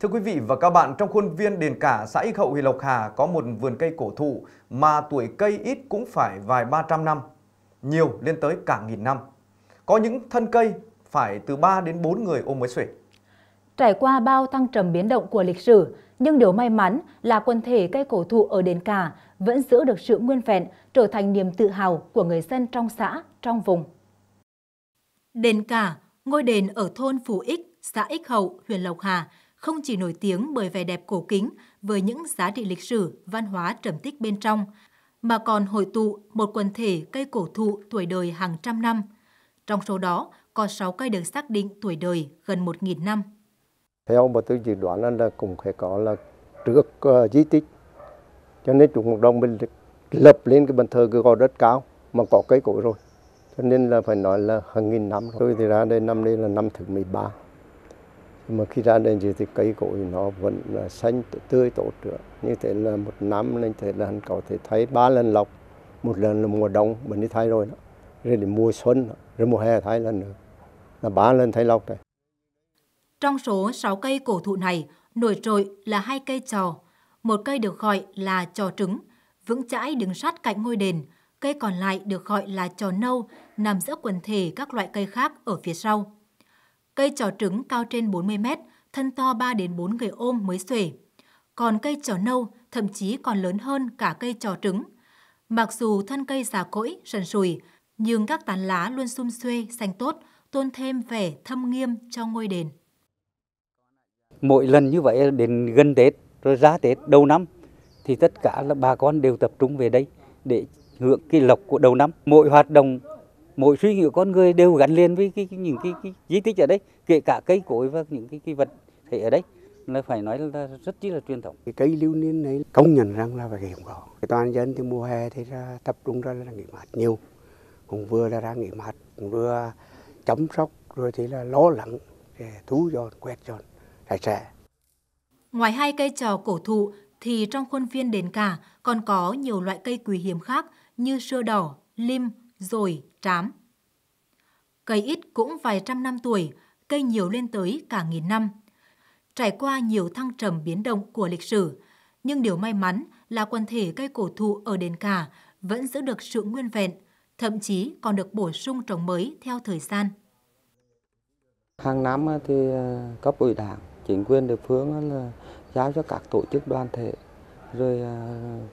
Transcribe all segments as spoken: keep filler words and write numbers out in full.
Thưa quý vị và các bạn, trong khuôn viên Đền Cả, xã Ích Hậu, huyện Lộc Hà có một vườn cây cổ thụ mà tuổi cây ít cũng phải vài ba trăm năm, nhiều lên tới cả nghìn năm. Có những thân cây phải từ ba đến bốn người ôm mới xuể. Trải qua bao thăng trầm biến động của lịch sử, nhưng điều may mắn là quần thể cây cổ thụ ở Đền Cả vẫn giữ được sự nguyên vẹn, trở thành niềm tự hào của người dân trong xã, trong vùng. Đền Cả, ngôi đền ở thôn Phú Ích, xã Ích Hậu, huyện Lộc Hà, không chỉ nổi tiếng bởi vẻ đẹp cổ kính với những giá trị lịch sử, văn hóa trầm tích bên trong, mà còn hội tụ một quần thể cây cổ thụ tuổi đời hàng trăm năm. Trong số đó, có sáu cây được xác định tuổi đời gần một nghìn năm. Theo mà tôi dự đoán là cũng phải có là trước uh, di tích, cho nên chủ cộng đồng mình lập lên cái bàn thờ cứ có đất cao mà có cây cổ rồi, cho nên là phải nói là hàng nghìn năm rồi. Tôi thì ra đây năm nay là năm thứ mười ba, mà khi ra đây thì cây cổ thì nó vẫn là xanh tươi tốt nữa. Như thế là một năm nên thế là có thể thấy ba lần lọc, một lần là mùa đông mình đi thay rồi đó, rồi đến mùa xuân, rồi mùa hè thay lần nữa, là ba lần thay lọc này. Trong số sáu cây cổ thụ này, nổi trội là hai cây trò. Một cây được gọi là trò trứng, vững chãi đứng sát cạnh ngôi đền. Cây còn lại được gọi là trò nâu, nằm giữa quần thể các loại cây khác ở phía sau. Cây trò trứng cao trên bốn mươi mét, thân to ba đến bốn người ôm mới xuể. Còn cây trò nâu thậm chí còn lớn hơn cả cây trò trứng. Mặc dù thân cây già cỗi, sần sùi, nhưng các tán lá luôn sum xuê, xanh tốt, tôn thêm vẻ thâm nghiêm cho ngôi đền. Mỗi lần như vậy đến gần Tết, rồi ra Tết đầu năm thì tất cả là bà con đều tập trung về đây để hưởng cái lộc của đầu năm. Mọi hoạt động, mọi suy nghĩ của con người đều gắn liền với cái, cái, những cái, cái di tích ở đây, kể cả cây cối và những cái, cái vật thể ở đây. Là phải nói là rất chí là truyền thống. Cái cây lưu niên này công nhận rằng là phải hiểu rõ. Toàn dân thì mùa hè thì ra, tập trung ra là nghỉ mát nhiều. Cũng vừa là ra nghỉ mát, cũng vừa chăm sóc, rồi thì là lo lắng, thú dọn, quét dọn. Ngoài hai cây trò cổ thụ thì trong khuôn viên Đền Cả còn có nhiều loại cây quý hiếm khác như sưa đỏ, lim, dồi, trám. Cây ít cũng vài trăm năm tuổi, cây nhiều lên tới cả nghìn năm. Trải qua nhiều thăng trầm biến động của lịch sử, nhưng điều may mắn là quần thể cây cổ thụ ở Đền Cả vẫn giữ được sự nguyên vẹn, thậm chí còn được bổ sung trồng mới theo thời gian. Hàng năm thì cấp ủy đảng, chính quyền địa phương là giao cho các tổ chức đoàn thể, rồi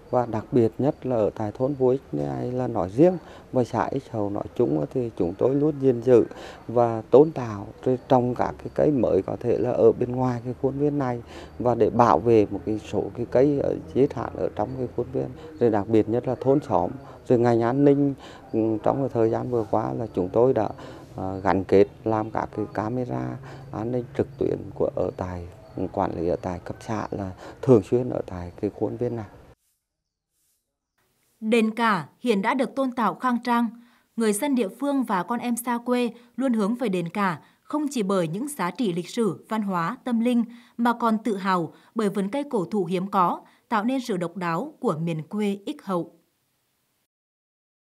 và đặc biệt nhất là ở tại thôn Phú Ích này là nói riêng và xã Ích Hậu nói chung thì chúng tôi luôn gìn giữ và tôn tạo trong các cái cây mới có thể là ở bên ngoài cái khuôn viên này và để bảo vệ một cái số cái cây ở giới hạn ở trong cái khuôn viên. Rồi đặc biệt nhất là thôn xóm, rồi ngành an ninh trong thời gian vừa qua là chúng tôi đã gắn kết làm các cái camera an ninh trực tuyến của ở tại quản lý ở tại cấp xã là thường xuyên ở tại cái khuôn viên này. Đền Cả hiện đã được tôn tạo khang trang, người dân địa phương và con em xa quê luôn hướng về Đền Cả không chỉ bởi những giá trị lịch sử, văn hóa, tâm linh mà còn tự hào bởi vườn cây cổ thụ hiếm có tạo nên sự độc đáo của miền quê Ích Hậu.